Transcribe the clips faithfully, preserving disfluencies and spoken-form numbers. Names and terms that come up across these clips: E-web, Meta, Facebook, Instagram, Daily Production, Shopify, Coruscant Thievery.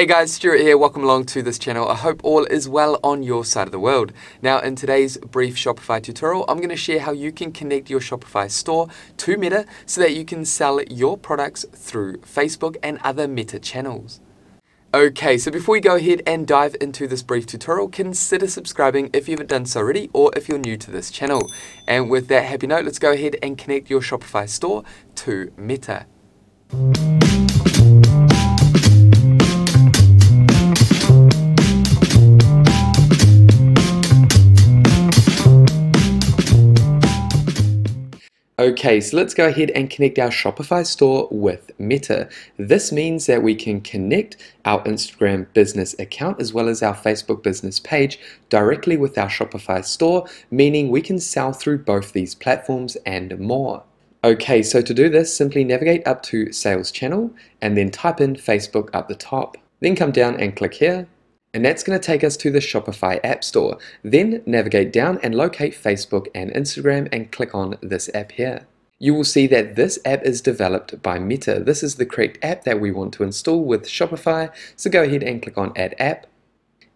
Hey guys, Stuart here, welcome along to this channel. I hope all is well on your side of the world. Now in today's brief Shopify tutorial, I'm going to share how you can connect your Shopify store to Meta so that you can sell your products through Facebook and other Meta channels. Okay, so before we go ahead and dive into this brief tutorial, consider subscribing if you haven't done so already or if you're new to this channel. And with that happy note, let's go ahead and connect your Shopify store to Meta. Okay, so let's go ahead and connect our Shopify store with Meta. This means that we can connect our Instagram business account as well as our Facebook business page directly with our Shopify store, meaning we can sell through both these platforms and more. Okay, so to do this, simply navigate up to Sales Channel and then type in Facebook up the top. Then come down and click here. And that's going to take us to the Shopify App Store. Then navigate down and locate Facebook and Instagram and click on this app here. You will see that this app is developed by Meta. This is the correct app that we want to install with Shopify. So go ahead and click on Add App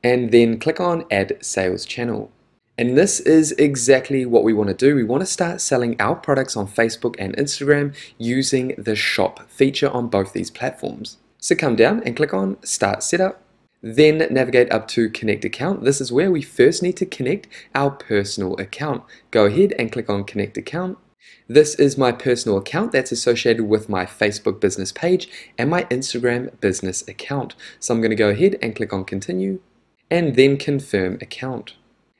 and then click on Add Sales Channel. And this is exactly what we want to do. We want to start selling our products on Facebook and Instagram using the Shop feature on both these platforms. So come down and click on Start Setup. Then navigate up to Connect Account. This is where we first need to connect our personal account. Go ahead and click on Connect Account. This is my personal account that's associated with my Facebook business page and my Instagram business account. So I'm going to go ahead and click on Continue and then Confirm Account.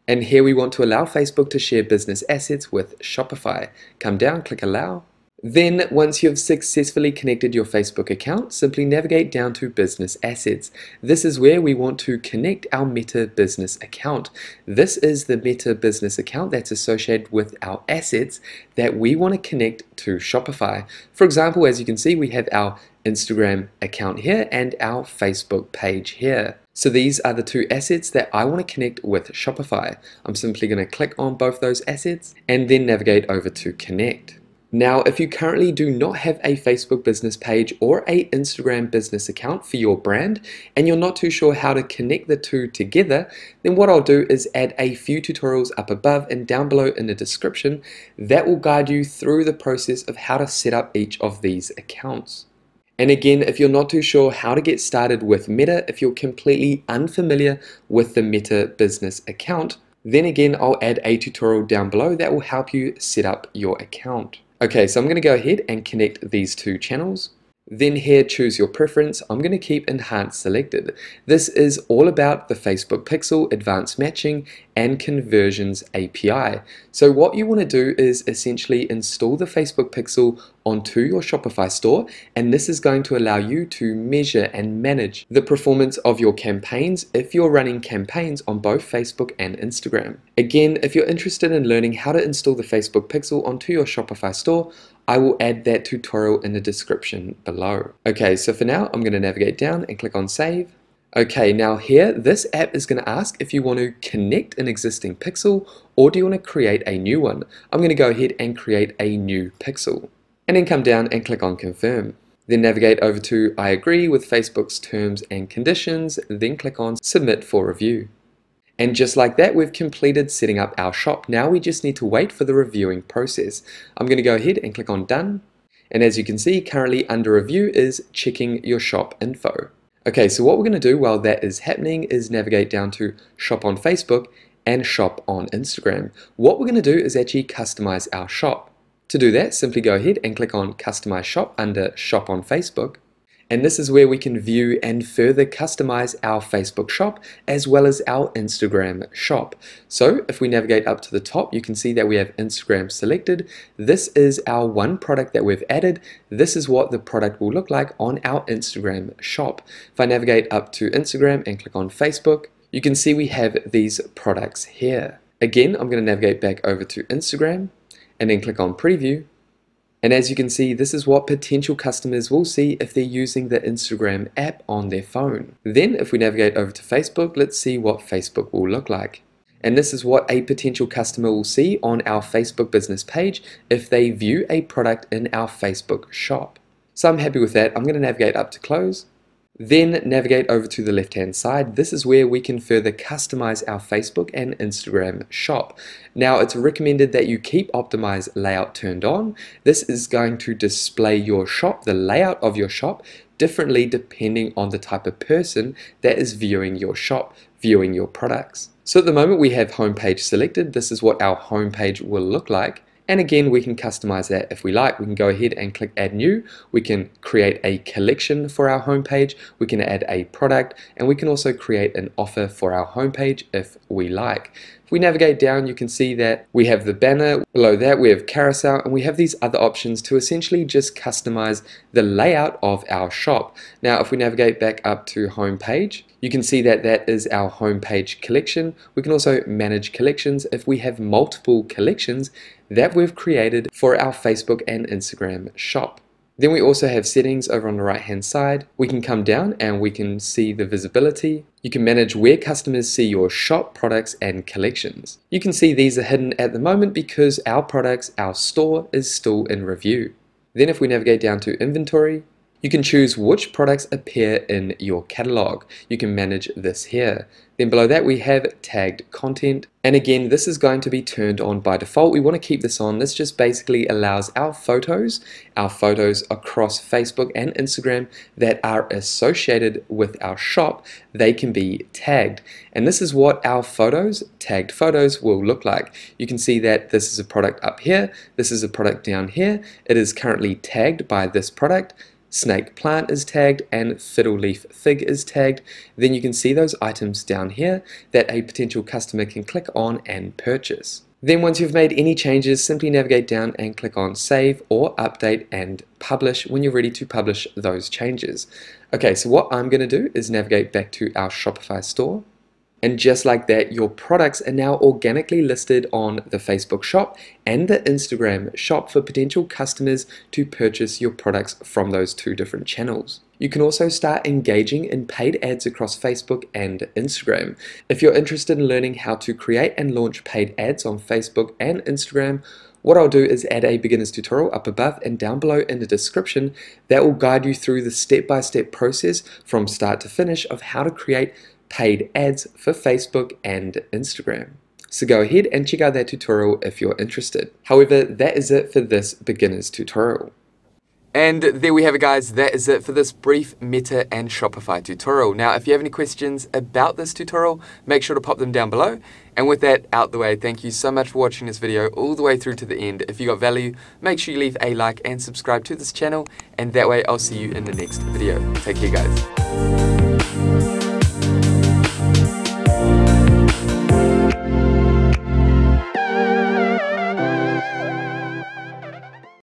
And here we want to allow Facebook to share business assets with Shopify. Come down, click Allow. Then, once you've successfully connected your Facebook account, simply navigate down to Business Assets. This is where we want to connect our Meta business account. This is the Meta business account that's associated with our assets that we want to connect to Shopify. For example, as you can see, we have our Instagram account here and our Facebook page here. So these are the two assets that I want to connect with Shopify. I'm simply going to click on both those assets and then navigate over to Connect. Now, if you currently do not have a Facebook business page or a Instagram business account for your brand, and you're not too sure how to connect the two together, then what I'll do is add a few tutorials up above and down below in the description that will guide you through the process of how to set up each of these accounts. And again, if you're not too sure how to get started with Meta, if you're completely unfamiliar with the Meta business account, then again, I'll add a tutorial down below that will help you set up your account. Okay, so I'm going to go ahead and connect these two channels. Then here, choose your preference. I'm going to keep Enhanced selected. This is all about the Facebook Pixel, Advanced Matching, and Conversions A P I. So what you want to do is essentially install the Facebook Pixel onto your Shopify store, and this is going to allow you to measure and manage the performance of your campaigns if you're running campaigns on both Facebook and Instagram. Again, if you're interested in learning how to install the Facebook Pixel onto your Shopify store, I will add that tutorial in the description below. Okay, so for now, I'm going to navigate down and click on Save. Okay, now here, this app is going to ask if you want to connect an existing pixel or do you want to create a new one. I'm going to go ahead and create a new pixel. And then come down and click on Confirm. Then navigate over to I agree with Facebook's terms and conditions, then click on Submit for review. And just like that, we've completed setting up our shop. Now we just need to wait for the reviewing process. I'm going to go ahead and click on Done. And as you can see, currently under review is checking your shop info. Okay, so what we're going to do while that is happening is navigate down to Shop on Facebook and Shop on Instagram. What we're going to do is actually customize our shop. To do that, simply go ahead and click on Customize Shop under Shop on Facebook. And this is where we can view and further customize our Facebook shop as well as our Instagram shop. So if we navigate up to the top, you can see that we have Instagram selected. This is our one product that we've added. This is what the product will look like on our Instagram shop. If I navigate up to Instagram and click on Facebook, you can see we have these products here. Again, I'm going to navigate back over to Instagram and then click on Preview. And as you can see, this is what potential customers will see if they're using the Instagram app on their phone. Then if we navigate over to Facebook, let's see what Facebook will look like. And this is what a potential customer will see on our Facebook business page if they view a product in our Facebook shop. So I'm happy with that. I'm going to navigate up to Close. Then navigate over to the left-hand side. This is where we can further customize our Facebook and Instagram shop. Now, it's recommended that you keep optimize layout turned on. This is going to display your shop, the layout of your shop, differently depending on the type of person that is viewing your shop, viewing your products. So at the moment we have homepage selected. This is what our homepage will look like. And again, we can customize that if we like. We can go ahead and click add new. We can create a collection for our homepage. We can add a product, and we can also create an offer for our homepage if we like. If we navigate down, you can see that we have the banner. Below that, we have carousel, and we have these other options to essentially just customize the layout of our shop. Now, if we navigate back up to homepage, you can see that that is our homepage collection. We can also manage collections if we have multiple collections that we've created for our Facebook and Instagram shop. Then we also have settings over on the right hand side. We can come down and we can see the visibility. You can manage where customers see your shop, products and collections. You can see these are hidden at the moment because our products, our store is still in review. Then if we navigate down to inventory, you can choose which products appear in your catalog. You can manage this here. Then below that we have tagged content. And again, this is going to be turned on by default. We want to keep this on. This just basically allows our photos, our photos across Facebook and Instagram that are associated with our shop, they can be tagged. And this is what our photos, tagged photos, will look like. You can see that this is a product up here. This is a product down here. It is currently tagged by this product. Snake plant is tagged and fiddle leaf fig is tagged. Then you can see those items down here that a potential customer can click on and purchase. Then once you've made any changes, simply navigate down and click on save or update and publish when you're ready to publish those changes. Okay, so what I'm going to do is navigate back to our Shopify store. And just like that, your products are now organically listed on the Facebook shop and the Instagram shop for potential customers to purchase your products from those two different channels. You can also start engaging in paid ads across Facebook and Instagram. If you're interested in learning how to create and launch paid ads on Facebook and Instagram, what I'll do is add a beginner's tutorial up above and down below in the description that will guide you through the step-by-step process from start to finish of how to create paid ads for Facebook and Instagram. So go ahead and check out that tutorial if you're interested. However, that is it for this beginner's tutorial. And there we have it, guys. That is it for this brief Meta and Shopify tutorial. Now, if you have any questions about this tutorial, make sure to pop them down below. And with that out the way, thank you so much for watching this video all the way through to the end. If you got value, make sure you leave a like and subscribe to this channel. And that way, I'll see you in the next video. Take care, guys.